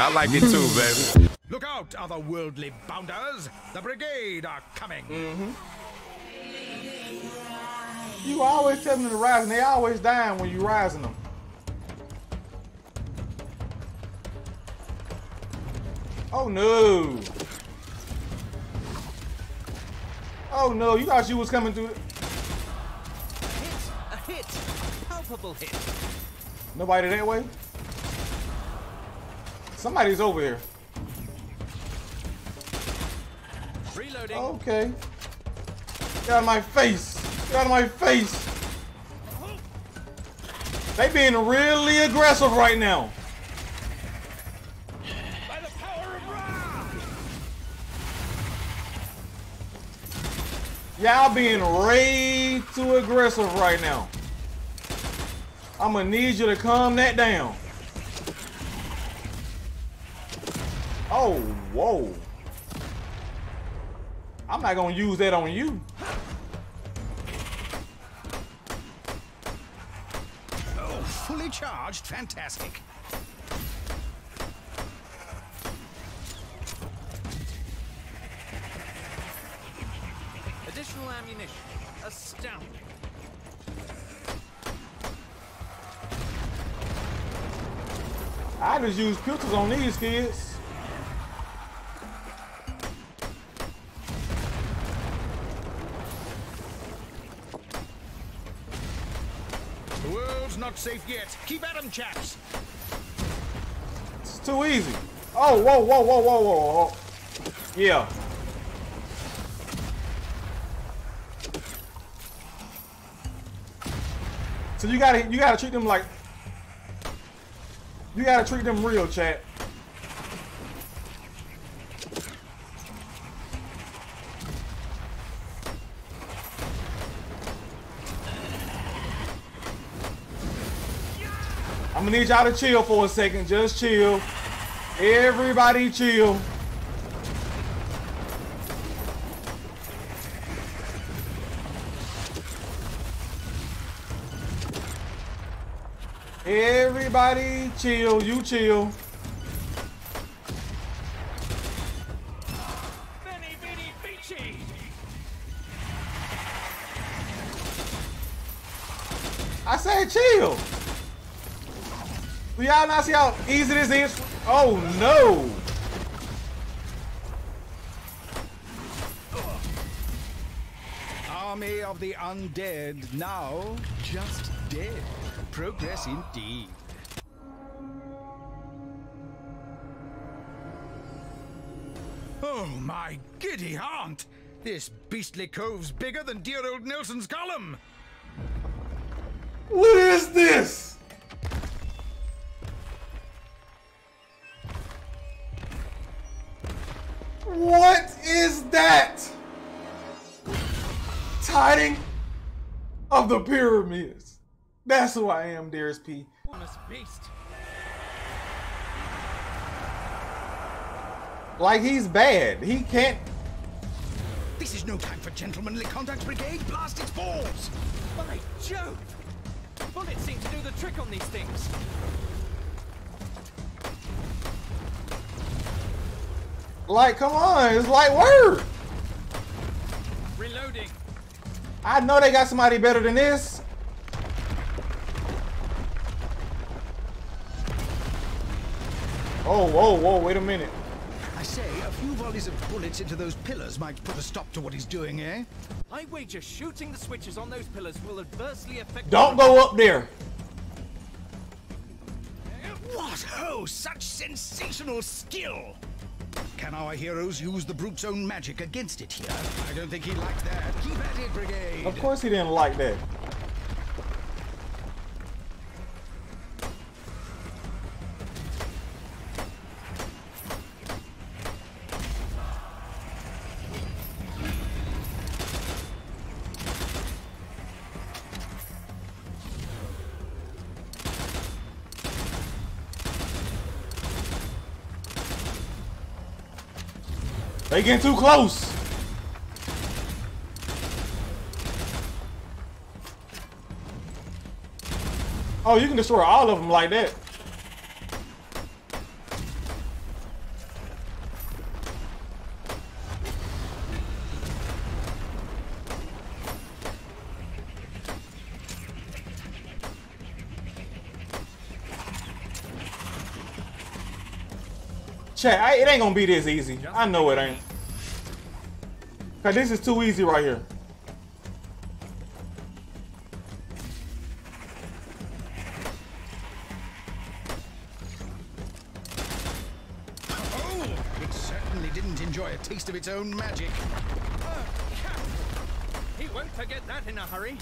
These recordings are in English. I like it too, baby. Look out, otherworldly bounders. The brigade are coming. You always tell them to rise, and they always dying when you rising them. Oh no. Oh no, you thought you was coming through. A hit, palpable hit. Nobody that way? Somebody's over here. Reloading. Okay. Get out of my face. Get out of my face. They being really aggressive right now. By the power of Ra! Y'all being way too aggressive right now. I'm gonna need you to calm that down. Oh, whoa. I'm not gonna use that on you. Oh, fully charged, fantastic. Additional ammunition, astounding. I just use pistols on these kids. Not safe yet. Keep at 'em, chaps. It's too easy. Oh, whoa, whoa, whoa, whoa, whoa, whoa. Yeah. So you gotta treat them like. You gotta treat them real, chat. I'm gonna need y'all to chill for a second. Just chill. Everybody chill. Everybody chill. You chill. I said chill. Do y'all not see how easy this is? Oh no! Army of the undead, now just dead. Progress indeed. Oh my giddy aunt! This beastly cove's bigger than dear old Nelson's column! What is this? What is that? Tiding of the pyramids. That's who I am, Daryus P. Beast. Like he's bad. He can't. This is no time for gentlemanly conduct, brigade. Blast its balls. By Jove! Bullets seem to do the trick on these things. Like, come on, it's like word. Reloading. I know they got somebody better than this. Oh, whoa, whoa, wait a minute. I say a few volleys of bullets into those pillars might put a stop to what he's doing, eh? I wager shooting the switches on those pillars will adversely affect. Don't go up there. What ho, such sensational skill! Can our heroes use the brute's own magic against it here? I don't think he liked that. Keep at it, brigade. Of course he didn't like that. They getting too close. Oh, you can destroy all of them like that. Chat, it ain't gonna be this easy. I know it ain't. Cause this is too easy right here. Oh, it certainly didn't enjoy a taste of its own magic. He won't forget that in a hurry.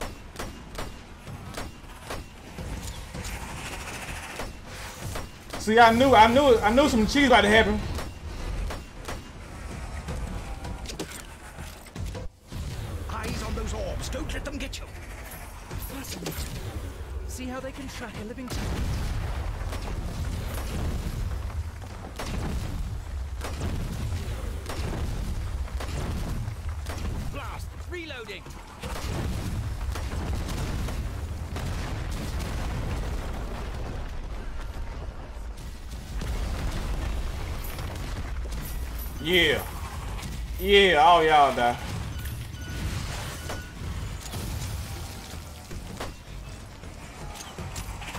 See, I knew some cheese about to happen. Eyes on those orbs. Don't let them get you. Fascinating. See how they can track a living child. Blast! Reloading. Yeah. Yeah, all y'all die.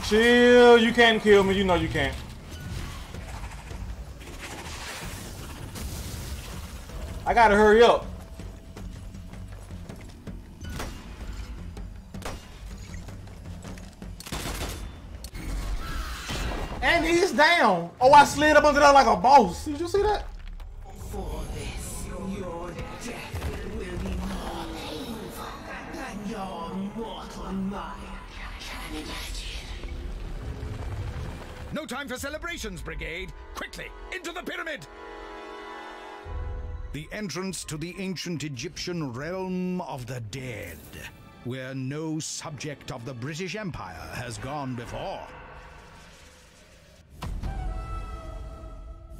Chill, you can't kill me, you know you can't. I gotta hurry up. And he's down. Oh, I slid up under there like a boss. Did you see that? No time for celebrations, Brigade. Quickly, into the pyramid! The entrance to the ancient Egyptian realm of the dead, where no subject of the British Empire has gone before.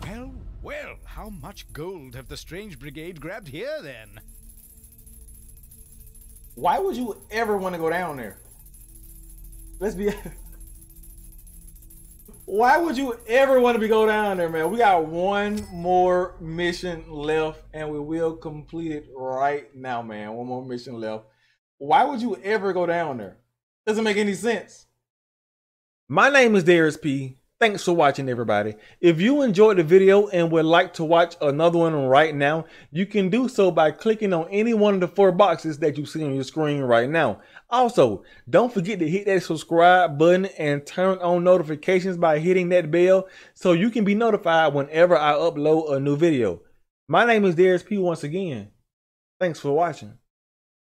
Well, well, how much gold have the Strange Brigade grabbed here, then? Why would you ever want to go down there? Let's be... Why would you ever want to go down there, man? We got one more mission left, and we will complete it right now, man. One more mission left. Why would you ever go down there? Doesn't make any sense. My name is Daryus P. Thanks for watching, everybody. If you enjoyed the video and would like to watch another one right now, you can do so by clicking on any one of the 4 boxes that you see on your screen right now. Also, don't forget to hit that subscribe button and turn on notifications by hitting that bell so you can be notified whenever I upload a new video. My name is Daryus P once again. Thanks for watching.